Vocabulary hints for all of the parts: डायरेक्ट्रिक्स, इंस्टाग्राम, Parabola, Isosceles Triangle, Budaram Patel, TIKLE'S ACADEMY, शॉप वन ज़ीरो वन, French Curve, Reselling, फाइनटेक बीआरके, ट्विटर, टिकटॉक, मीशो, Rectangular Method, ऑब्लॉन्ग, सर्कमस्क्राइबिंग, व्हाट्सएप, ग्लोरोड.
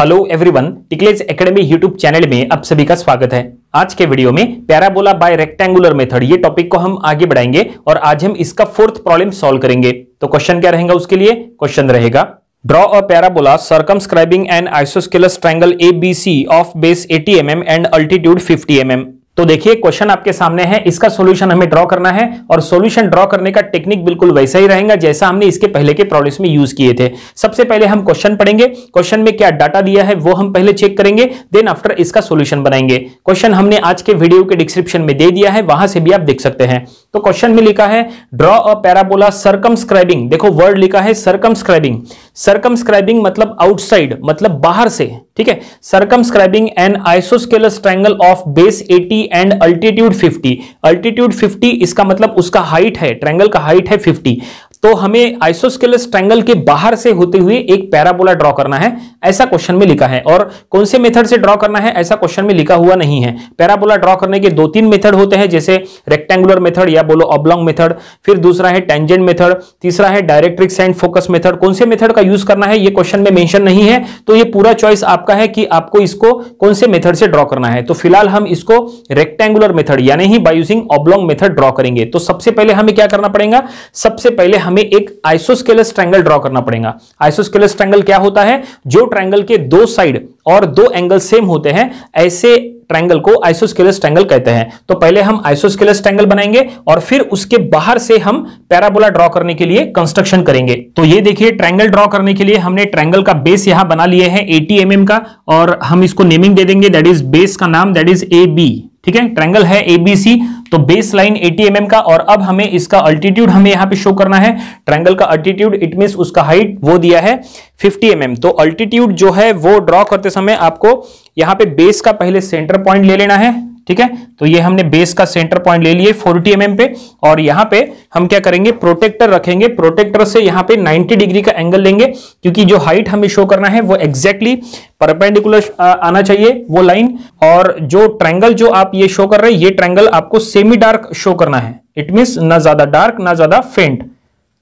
Hello everyone, Tickles academy YouTube channel में आप सभी का स्वागत है। आज के वीडियो में पैराबोला बाय रेक्टेंगुलर मेथड ये टॉपिक को हम आगे बढ़ाएंगे और आज हम इसका फोर्थ प्रॉब्लम सॉल्व करेंगे। तो क्वेश्चन क्या रहेगा उसके लिए? क्वेश्चन रहेगा draw a parabola सर्कमस्क्राइबिंग an isosceles triangle ABC of base 80 mm and altitude 50 mm। तो देखिए क्वेश्चन आपके सामने है, इसका सॉल्यूशन हमें ड्रॉ करना है और सॉल्यूशन ड्रॉ करने का टेक्निक बिल्कुल वैसा ही रहेगा जैसा हमने इसके पहले के प्रॉब्लम्स में यूज किए थे। सबसे पहले हम क्वेश्चन पढ़ेंगे, क्वेश्चन में क्या डाटा दिया है वो हम पहले चेक करेंगे, देन आफ्टर इसका सॉल्यूशन बनाएंगे। क्वेश्चन हमने आज के वीडियो के डिस्क्रिप्शन में दे दिया है, वहां से भी आप देख सकते हैं। तो क्वेश्चन में लिखा है ड्रॉ अ पैराबोला सर्कमस्क्राइबिंग, देखो वर्ड लिखा है सर्कमस्क्राइबिंग। सर्कमस्क्राइबिंग मतलब आउटसाइड, मतलब बाहर से, ठीक है। सर्कमस्क्राइबिंग an isosceles triangle of base 80 and altitude 50। Altitude 50 इसका मतलब उसका हाइट है, ट्रायंगल का हाइट है 50। तो हमें आइसोस्केलस ट्रायंगल के बाहर से होते हुए एक पैराबोला ड्रॉ करना है, ऐसा क्वेश्चन में लिखा है। और कौन से मेथड से ड्रॉ करना है ऐसा क्वेश्चन में लिखा हुआ नहीं है। पैराबोला ड्रॉ करने के दो तीन मेथड होते हैं, जैसे रेक्टेंगुलर मेथड या बोलो ऑब्लॉन्ग मेथड, फिर दूसरा है टेंजेंट मेथड, तीसरा है डायरेक्ट्रिक्स एंड फोकस मेथड। कौन से मेथड का यूज करना है ये क्वेश्चन में मेंशन नहीं है, तो ये पूरा चॉइस आपका है कि आपको इसको कौन से मेथड से ड्रॉ करना है। तो फिलहाल हम इसको रेक्टेंगुलर मेथड यानी ही by using ऑब्लॉन्ग method draw करेंगे। तो सबसे पहले हमें क्या करना पड़ेगा? सबसे पहले हमें एक आइसोस्केलस ट्रायंगल ड्रॉ करना पड़ेगा। आइसोस्केलस ट्रायंगल क्या होता है? जो ट्रायंगल के दो साइड और दो एंगल सेम होते हैं, ऐसे ट्रायंगल को आइसोस्केलस ट्रायंगल कहते हैं। तो पहले हम आइसोस्केलस ट्रायंगल बनाएंगे और फिर उसके बाहर से हम पैराबोला ड्रॉ करने के लिए कंस्ट्रक्शन करेंगे। तो ये देखिए ट्रायंगल ड्रॉ करने के लिए हमने ट्रायंगल का बेस यहां बना लिए है 80 mm का, और हम इसको नेमिंग दे देंगे, दैट इज बेस का नाम, दैट इज ए बी, ठीक है। ट्रायंगल है एबीसी, तो बेस लाइन 80 mm का, और अब हमें इसका अल्टीट्यूड हमें यहां पे शो करना है। ट्रायंगल का अल्टीट्यूड इट मींस उसका हाइट वो दिया है 50 mm। तो अल्टीट्यूड जो है वो ड्रॉ करते समय आपको यहां पे बेस का पहले सेंटर पॉइंट ले लेना है, ठीक है। तो ये हमने बेस का सेंटर पॉइंट ले लिए 40 mm पे, और यहाँ पे हम क्या करेंगे? प्रोटेक्टर रखेंगे। प्रोटेक्टर से यहाँ पे 90 डिग्री का एंगल लेंगे, क्योंकि जो हाइट हमें शो करना है वो एग्जैक्टली परपेंडिकुलर आना चाहिए वो लाइन। और जो ट्रायंगल जो आप ये शो कर रहे हैं, ये ट्रायंगल आपको सेमी डार्क शो करना है, इट मीन्स ना ज्यादा डार्क ना ज्यादा फेंट।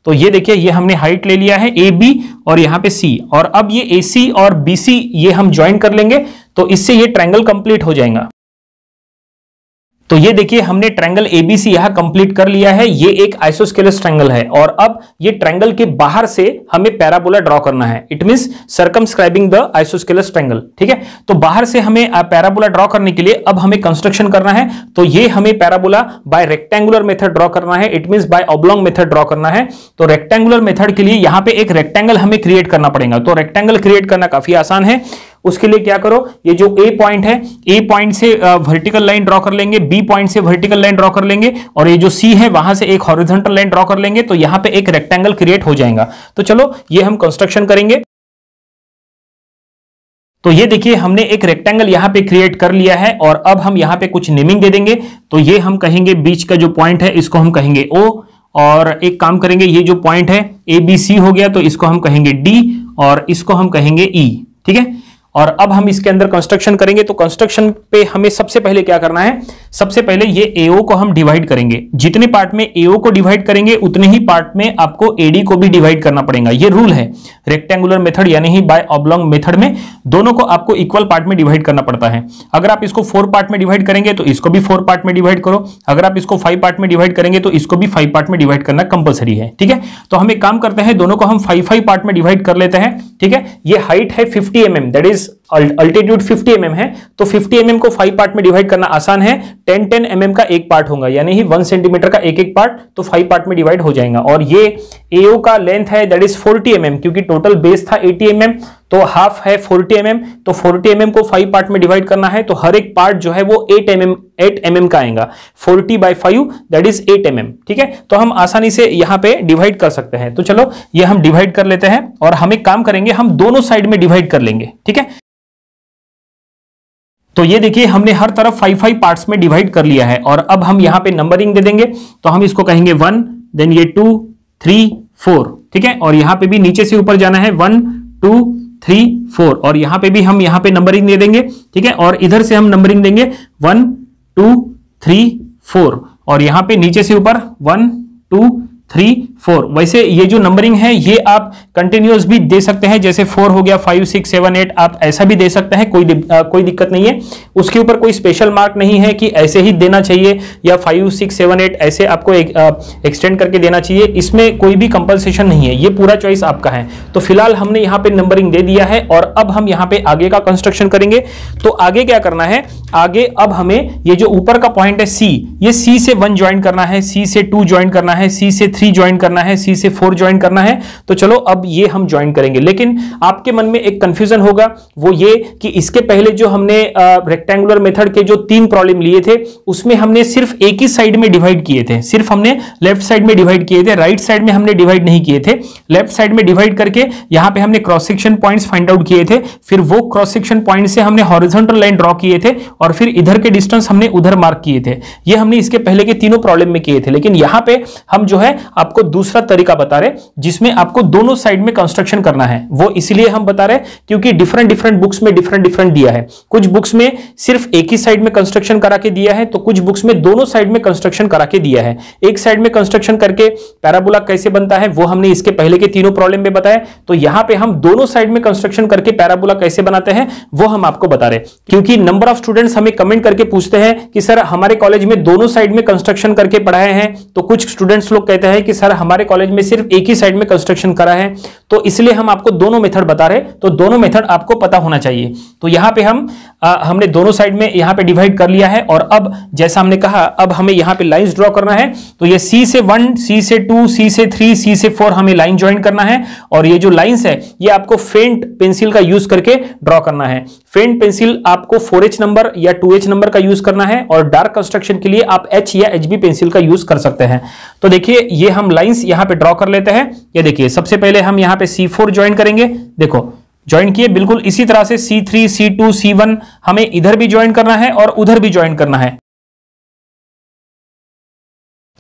तो ये देखिए ये हमने हाइट ले लिया है ए बी और यहाँ पे सी, और अब ये ए सी और बी सी ये हम ज्वाइन कर लेंगे, तो इससे ये ट्रायंगल कंप्लीट हो जाएगा। तो ये देखिए हमने ट्रायंगल एबीसी यहां कंप्लीट कर लिया है, ये एक आइसोस्केलस ट्रायंगल है। और अब ये ट्रायंगल के बाहर से हमें पैराबोला ड्रॉ करना है, it means सर्कमस्क्राइबिंग the isosceles triangle, ठीक है। तो बाहर से हमें पैराबोला ड्रॉ करने के लिए अब हमें कंस्ट्रक्शन करना है। तो ये हमें parabola by rectangular method draw करना है, it means by ऑब्लॉन्ग method draw करना है। तो रेक्टेंगुलर मेथड के लिए यहां पर एक रेक्टेंगल हमें क्रिएट करना पड़ेगा। तो रेक्टेंगल क्रिएट करना काफी आसान है। उसके लिए क्या करो, ये जो ए पॉइंट है, ए पॉइंट से वर्टिकल लाइन ड्रॉ कर लेंगे, बी पॉइंट से वर्टिकल लाइन ड्रॉ कर लेंगे, और ये जो सी है वहां से एक हॉरिजॉन्टल लाइन ड्रॉ कर लेंगे। तो यहां पे एक रेक्टेंगल क्रिएट हो जाएगा। तो चलो ये हम कंस्ट्रक्शन करेंगे। तो ये देखिए हमने एक रेक्टेंगल यहाँ पे क्रिएट कर लिया है, और अब हम यहाँ पे कुछ नेमिंग दे देंगे। तो ये हम कहेंगे बीच का जो पॉइंट है इसको हम कहेंगे ओ, और एक काम करेंगे ये जो पॉइंट है ए बी सी हो गया तो इसको हम कहेंगे डी, और इसको हम कहेंगे ई, ठीक है। और अब हम इसके अंदर कंस्ट्रक्शन करेंगे। तो कंस्ट्रक्शन पे हमें सबसे पहले क्या करना है? सबसे पहले ये AO को हम डिवाइड करेंगे। जितने पार्ट में AO को डिवाइड करेंगे उतने ही पार्ट में आपको AD को भी डिवाइड करना पड़ेगा। ये रूल है रेक्टेंगुलर मेथड यानी ही बाय ऑब्लॉन्ग मेथड में, दोनों को आपको इक्वल पार्ट में डिवाइड करना पड़ता है। अगर आप इसको 4 पार्ट में डिवाइड करेंगे तो इसको भी 4 पार्ट में डिवाइड करो, अगर आप इसको 5 पार्ट में डिवाइड करेंगे तो इसको भी 5 पार्ट में डिवाइड करना कंपल्सरी है, ठीक है। तो हम एक काम करते हैं, दोनों को हम 5-5 पार्ट में डिवाइड कर लेते हैं, ठीक है। ये हाइट है 50 mm, that is altitude 50 mm है। तो 50 mm को 5 पार्ट में डिवाइड करना आसान है, 10-10 mm का एक पार्ट होगा, यानी ही 1 सेंटीमीटर का एक एक पार्ट, तो 5 पार्ट में डिवाइड हो जाएगा। और ये AO का लेंथ है दैट इज 40 mm, क्योंकि टोटल बेस था 80 mm तो हाफ है 40 mm। तो 40 mm को 5 पार्ट में डिवाइड करना है, तो हर एक पार्ट जो है वो 8 mm का आएगा, 40/5 दैट इज 8 mm, ठीक है। तो हम आसानी से यहाँ पे डिवाइड कर सकते हैं। तो चलो ये हम डिवाइड कर लेते हैं, और हम एक काम करेंगे, हम दोनों साइड में डिवाइड कर लेंगे, ठीक है। तो ये देखिए हमने हर तरफ 5-5 पार्ट्स में डिवाइड कर लिया है, और अब हम यहाँ पे नंबरिंग दे देंगे। तो हम इसको कहेंगे 1, देन ये 2, 3, 4, ठीक है। और यहाँ पे भी नीचे से ऊपर जाना है 1, 2, 3, 4, और यहाँ पे भी हम यहाँ पे नंबरिंग दे देंगे, ठीक है। और इधर से हम नंबरिंग देंगे 1, 2, 3, 4, और यहाँ पे नीचे से ऊपर 1, 2, 3, 4। वैसे ये जो नंबरिंग है ये आप कंटिन्यूअस भी दे सकते हैं, जैसे 4 हो गया, 5, 6, 7, 8 आप ऐसा भी दे सकते हैं, कोई दिक्कत नहीं है। उसके ऊपर कोई स्पेशल मार्क नहीं है कि ऐसे ही देना चाहिए या 5, 6, 7, 8 ऐसे आपको एक्सटेंड करके देना चाहिए, इसमें कोई भी कंपल्सेशन नहीं है, ये पूरा चॉइस आपका है। तो फिलहाल हमने यहाँ पे नंबरिंग दे दिया है और अब हम यहाँ पे आगे का कंस्ट्रक्शन करेंगे। तो आगे क्या करना है, आगे अब हमें ये जो ऊपर का पॉइंट है C, ये C से 1 ज्वाइन करना है, C से 2 ज्वाइन करना है, C से 3 ज्वाइन करना है, C से 4 ज्वाइन करना है। तो चलो अब ये हम ज्वाइन करेंगे, लेकिन आपके मन में एक कंफ्यूजन होगा, वो ये कि इसके पहले जो हमने रेक्टेंगुलर मेथड के जो 3 प्रॉब्लम लिए थे उसमें हमने सिर्फ एक ही साइड में डिवाइड किए थे, सिर्फ हमने लेफ्ट साइड में डिवाइड किए थे, राइट साइड में हमने डिवाइड नहीं किए थे। लेफ्ट साइड में डिवाइड करके यहां पे हमने cross section points find out किए थे, फिर वो क्रॉस सेक्शन पॉइंट से हमने हॉरिजॉन्टल लाइन ड्रॉ किए थे और फिर इधर के डिस्टेंस हमने उधर मार्क किए थे। ये हमने इसके पहले के तीनों प्रॉब्लम में किए थे, लेकिन यहां पे हम जो है आपको दूसरा तरीका बता रहे जिसमें आपको दोनों साइड में कंस्ट्रक्शन करना है। वो इसलिए हम बता रहे क्योंकि डिफरेंट बुक्स में डिफरेंट दिया है, कुछ बुक्स में सिर्फ एक ही साइड में कंस्ट्रक्शन करा के दिया है, तो कुछ बुक्स में दोनों साइड में कंस्ट्रक्शन करा के दिया है। एक साइड में कंस्ट्रक्शन करके पैराबोला कैसे बनता है वो हमने इसके पहले के तीनों प्रॉब्लम में बताया, तो यहां पे हम दोनों साइड में कंस्ट्रक्शन करके पैराबोला कैसे बनाते हैं वो हम आपको बता रहे। क्योंकि नंबर ऑफ स्टूडेंट्स हमें कमेंट करके पूछते हैं कि सर हमारे कॉलेज में दोनों साइड में कंस्ट्रक्शन करके पढ़ाए हैं, तो कुछ स्टूडेंट्स लोग कहते हैं कि सर हमारे कॉलेज में सिर्फ एक ही साइड में कंस्ट्रक्शन करा है। तो इसलिए हम आपको दोनों मेथड बता रहे, तो दोनों मेथड आपको पता होना चाहिए। तो यहां पे हमने दोनों साइड में यहां पे डिवाइड कर लिया है और अब जैसा हमने कहा अब हमें यहां पे लाइंस ड्रॉ करना है। तो ये C से 1, C से 2, C से 3, C से 4 हमें लाइन ज्वाइन करना है और ये जो लाइंस है ये आपको फेंट पेंसिल का यूज करके ड्रॉ करना है। फेंट पेंसिल आपको 4H नंबर या 2H नंबर का यूज करना है और डार्क कंस्ट्रक्शन के लिए आप H या HB पेंसिल का यूज कर सकते हैं। तो देखिए ये हम लाइंस यहां पे ड्रॉ कर लेते हैं। ये देखिए सबसे पहले हम यहां पे C4 ज्वाइन करेंगे, देखो ज्वाइन किए, बिल्कुल इसी तरह से C3, C2, C1 हमें इधर भी ज्वाइन करना है और उधर भी ज्वाइन करना है।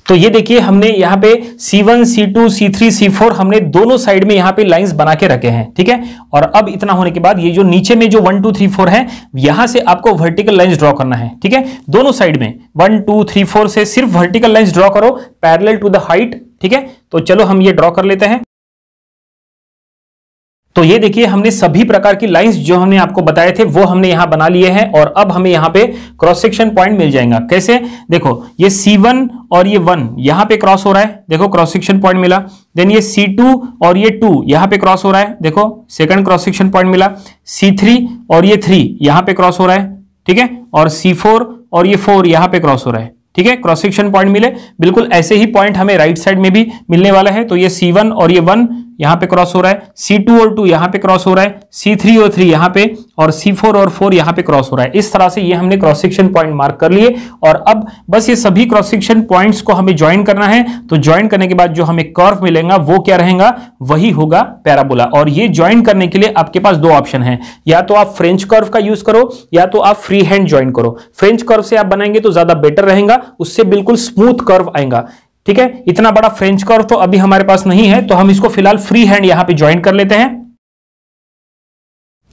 तो ये देखिए हमने यहाँ पे C1, C2, C3, C4 हमने दोनों साइड में यहाँ पे लाइंस बना के रखे हैं, ठीक है। और अब इतना होने के बाद ये जो नीचे में जो 1, 2, 3, 4 है यहाँ से आपको वर्टिकल लाइंस ड्रॉ करना है, ठीक है। दोनों साइड में 1, 2, 3, 4 से सिर्फ वर्टिकल लाइंस ड्रॉ करो पैरेलल टू द हाइट, ठीक है। तो चलो हम ये ड्रॉ कर लेते हैं। तो ये देखिए हमने सभी प्रकार की लाइंस जो हमने आपको बताए थे वो हमने यहाँ बना लिए हैं और अब हमें यहाँ पे क्रॉस सेक्शन पॉइंट मिल जाएगा। कैसे, देखो ये C1 और ये 1 यहाँ पे क्रॉस हो रहा है, देखो क्रॉस सेक्शन पॉइंट मिला। देन ये C2 और ये 2 यहाँ पे क्रॉस हो रहा है, देखो सेकंड क्रॉस सेक्शन पॉइंट मिला। C3 और ये 3 यहाँ पे क्रॉस हो रहा है, ठीक है। और C4 और ये 4 यहाँ पे क्रॉस हो रहा है, ठीक है। क्रॉस सेक्शन पॉइंट मिले, बिल्कुल ऐसे ही पॉइंट हमें राइट साइड में भी मिलने वाला है। तो ये C1 और ये 1 यहाँ पे क्रॉस हो रहा है, C2 और 2 यहाँ पे क्रॉस हो रहा है, C3 और 3 यहाँ पे और C4 और 4 यहाँ पे क्रॉस हो रहा है। इस तरह से ये हमने क्रॉस सेक्शन पॉइंट मार्क कर लिए और अब बस ये सभी क्रॉस सेक्शन पॉइंट्स को हमें ज्वाइन करना है। तो ज्वाइन करने के बाद जो हमें कर्व मिलेगा वो क्या रहेगा, वही होगा पैराबोला। और ये ज्वाइन करने के लिए आपके पास दो ऑप्शन है, या तो आप फ्रेंच कर्व का यूज करो या तो आप फ्री हैंड ज्वाइन करो। फ्रेंच कर्व से आप बनाएंगे तो ज्यादा बेटर रहेगा, उससे बिल्कुल स्मूथ कर्व आएगा, ठीक है। इतना बड़ा फ्रेंच कर्व तो अभी हमारे पास नहीं है, तो हम इसको फिलहाल फ्री हैंड यहां पे ज्वाइन कर लेते हैं।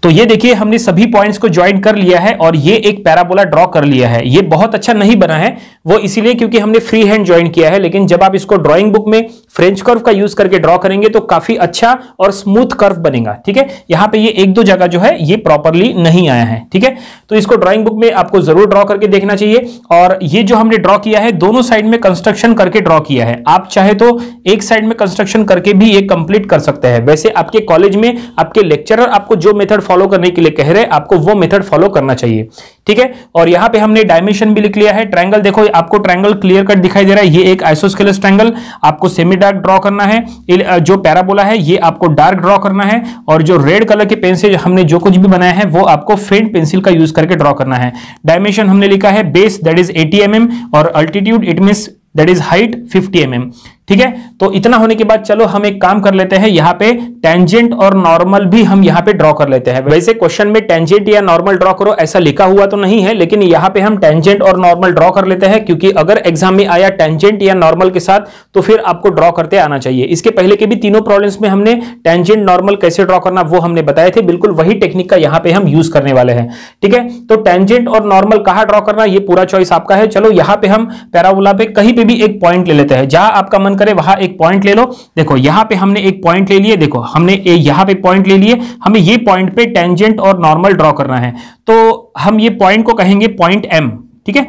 तो ये देखिए हमने सभी पॉइंट्स को ज्वाइन कर लिया है और ये एक पैराबोला ड्रॉ कर लिया है। ये बहुत अच्छा नहीं बना है, वो इसीलिए क्योंकि हमने फ्री हैंड ज्वाइन किया है, लेकिन जब आप इसको ड्राइंग बुक में फ्रेंच कर्व का यूज करके ड्रॉ करेंगे तो काफी अच्छा और स्मूथ कर्व बनेगा, ठीक है। यहाँ पे ये 1-2 जगह जो है ये प्रॉपरली नहीं आया है, ठीक है। तो इसको ड्राइंग बुक में आपको जरूर ड्रॉ करके देखना चाहिए। और ये जो हमने ड्रॉ किया है दोनों साइड में कंस्ट्रक्शन करके ड्रॉ किया है, आप चाहे तो एक साइड में कंस्ट्रक्शन करके भी ये कंप्लीट कर सकते हैं। वैसे आपके कॉलेज में आपके लेक्चरर आपको जो मेथड फॉलो करने के लिए कह रहे हैं आपको वो मेथड फॉलो करना चाहिए, ठीक है। और यहां पे हमने डायमेंशन भी लिख लिया है। ट्रायंगल देखो, आपको ट्रायंगल क्लियर कट दिखाई दे रहा है, ये एक आइसोस्केलेस ट्रायंगल आपको सेमी डार्क ड्रॉ करना है। जो पैराबोला है ये आपको डार्क ड्रॉ करना है और जो रेड कलर के पेन से हमने जो कुछ भी बनाया है वो आपको फेंट पेंसिल का यूज करके ड्रॉ करना है। डायमेंशन हमने लिखा है बेस दैट इज 80 mm और altitude it means that is height 50 mm, ठीक है। तो इतना होने के बाद चलो हम एक काम कर लेते हैं, यहाँ पे टेंजेंट और नॉर्मल भी हम यहाँ पे ड्रॉ कर लेते हैं। वैसे क्वेश्चन में टेंजेंट या नॉर्मल ड्रॉ करो ऐसा लिखा हुआ तो नहीं है, लेकिन यहाँ पे हम टेंजेंट और नॉर्मल ड्रॉ कर लेते हैं क्योंकि अगर एग्जाम में आया टेंजेंट या नॉर्मल के साथ तो फिर आपको ड्रॉ करते आना चाहिए। इसके पहले के भी तीनों प्रॉब्लम्स में हमने टेंजेंट नॉर्मल कैसे ड्रॉ करना वो हमने बताए थे, बिल्कुल वही टेक्निक का यहाँ पे हम यूज करने वाले हैं, ठीक है। तो टेंजेंट और नॉर्मल कहाँ ड्रॉ करना ये पूरा चॉइस आपका है। चलो यहाँ पे हम पैराबोला पे कहीं पे भी एक पॉइंट ले लेते हैं जहां आपका मन करे वहां एक पॉइंट ले लो। देखो यहाँ पे हमने एक पॉइंट ले लिए, देखो हमने यहाँ पे पॉइंट ले लिए, हमें ये पॉइंट पे टेंजेंट और नॉर्मल ड्रॉ करना है, तो हम ये पॉइंट को कहेंगे पॉइंट एम। ठीक है,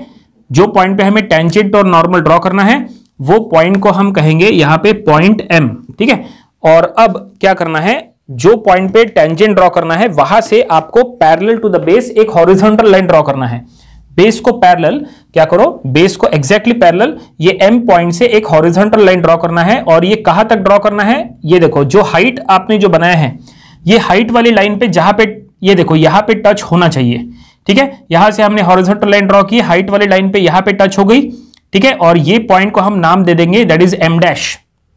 जो पॉइंट पे हमें टेंजेंट और नॉर्मल ड्रॉ करना है वो पॉइंट को हम कहेंगे यहाँ पे पॉइंट एम। ठीक है, और अब क्या करना है, जो पॉइंट पे टेंजेंट ड्रॉ करना है वहां से आपको पैरेलल टू द बेस एक हॉरिजॉन्टल लाइन ड्रॉ करना है। बेस को पैरेलल, क्या करो, बेस को एग्जैक्टली पैरेलल ये एम पॉइंट से एक हॉरिजॉन्टल लाइन ड्रॉ करना है। और ये कहां तक ड्रॉ करना है, ये देखो जो हाइट आपने जो बनाया है ये हाइट वाली लाइन पे, जहां पे ये देखो यहां पे टच होना चाहिए। ठीक है, यहां से हमने हॉरिजॉन्टल लाइन ड्रॉ की, हाइट वाली लाइन पे यहां पे टच हो गई। ठीक है, और ये पॉइंट को हम नाम दे देंगे दैट इज एम डैश।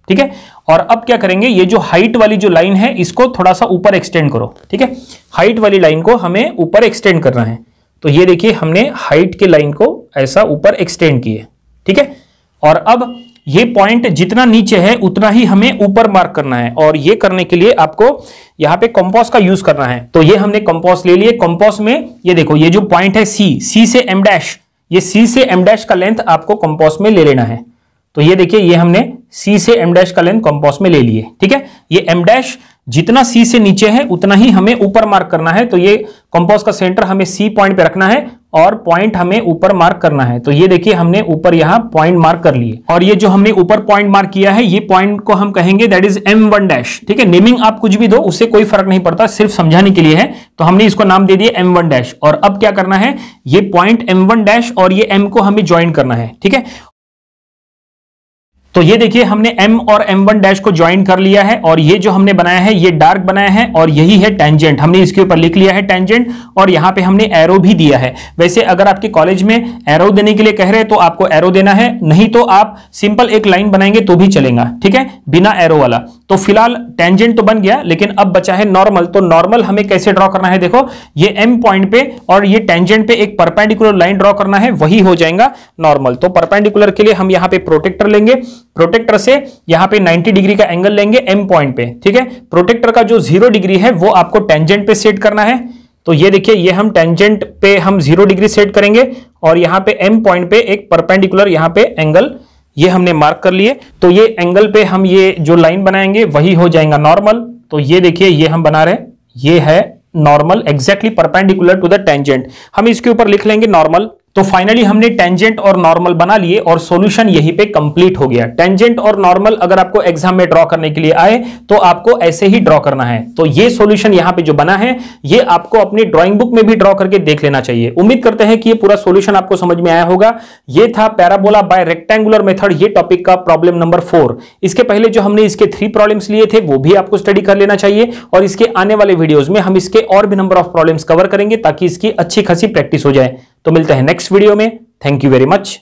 ठीक है, और अब क्या करेंगे, ये जो हाइट वाली जो लाइन है इसको थोड़ा सा ऊपर एक्सटेंड करो। ठीक है, हाइट वाली लाइन को हमें ऊपर एक्सटेंड करना है, तो ये देखिए हमने हाइट के लाइन को ऐसा ऊपर एक्सटेंड किए। ठीक है, और अब ये पॉइंट जितना नीचे है उतना ही हमें ऊपर मार्क करना है, और ये करने के लिए आपको यहाँ पे कंपास का यूज करना है। तो ये हमने कंपास ले लिए, कंपास में ये देखो ये जो पॉइंट है सी से एम डैश, ये सी से एम डैश का लेंथ आपको कंपास में ले लेना है। तो ये देखिए ये हमने C से M डैश का लेंथ कंपास में ले लिए। ठीक है, ये M डैश जितना C से नीचे है उतना ही हमें ऊपर मार्क करना है, तो ये कंपास का सेंटर हमें C पॉइंट पे रखना है और पॉइंट हमें ऊपर मार्क करना है। तो ये देखिए हमने ऊपर यहाँ पॉइंट मार्क कर लिए, और ये जो हमने ऊपर पॉइंट मार्क किया है ये पॉइंट को हम कहेंगे दैट इज M1 डैश। ठीक है, नेमिंग आप कुछ भी दो उससे कोई फर्क नहीं पड़ता, सिर्फ समझाने के लिए है। तो हमने इसको नाम दे दिया M1 डैश, और अब क्या करना है, ये पॉइंट M1 डैश और ये M को हमें ज्वाइन करना है। ठीक है, तो ये देखिए हमने M और M1 डैश को ज्वाइन कर लिया है, और ये जो हमने बनाया है ये डार्क बनाया है और यही है टेंजेंट, हमने इसके ऊपर लिख लिया है टेंजेंट, और यहाँ पे हमने एरो भी दिया है। वैसे अगर आपके कॉलेज में एरो देने के लिए कह रहे हैं तो आपको एरो देना है, नहीं तो आप सिंपल एक लाइन बनाएंगे तो भी चलेगा। ठीक है, बिना एरो वाला। तो फिलहाल टेंजेंट तो बन गया, लेकिन अब बचा है नॉर्मल। तो नॉर्मल हमें कैसे ड्रॉ करना है, देखो ये M पॉइंट पे और ये टेंजेंट पे एक परपेंडिकुलर लाइन ड्रॉ करना है, वही हो जाएगा नॉर्मल। तो परपेंडिकुलर के लिए हम यहाँ पे प्रोटेक्टर लेंगे, प्रोटेक्टर से यहाँ पे 90 डिग्री का एंगल लेंगे M पॉइंट पे। ठीक है, प्रोटेक्टर का जो 0 डिग्री है वो आपको टेंजेंट पे सेट करना है। तो ये देखिए ये हम टेंजेंट पे हम 0 डिग्री सेट करेंगे, और यहाँ पे M पॉइंट पे एक परपेंडिकुलर यहाँ पे एंगल ये हमने मार्क कर लिए। तो ये एंगल पे हम ये जो लाइन बनाएंगे वही हो जाएगा नॉर्मल। तो ये देखिए ये हम बना रहे हैं, ये है normal exactly perpendicular to the tangent, हम इसके ऊपर लिख लेंगे नॉर्मल। तो फाइनली हमने टेंजेंट और नॉर्मल बना लिए और सॉल्यूशन यहीं पे कंप्लीट हो गया। टेंजेंट और नॉर्मल अगर आपको एग्जाम में ड्रॉ करने के लिए आए तो आपको ऐसे ही ड्रॉ करना है। तो ये सॉल्यूशन यहाँ पे जो बना है ये आपको अपने ड्राइंग बुक में भी ड्रॉ करके देख लेना चाहिए। उम्मीद करते हैं कि ये पूरा सॉल्यूशन आपको समझ में आया होगा। ये था पैराबोला बाय रेक्टेंगुलर मेथड, ये टॉपिक का प्रॉब्लम नंबर 4। इसके पहले जो हमने इसके 3 प्रॉब्लम्स लिए थे वो भी आपको स्टडी कर लेना चाहिए, और इसके आने वाले वीडियोज में हम इसके और भी नंबर ऑफ प्रॉब्लम्स कवर करेंगे ताकि इसकी अच्छी खासी प्रैक्टिस हो जाए। तो मिलते हैं नेक्स्ट वीडियो में। Thank you very much.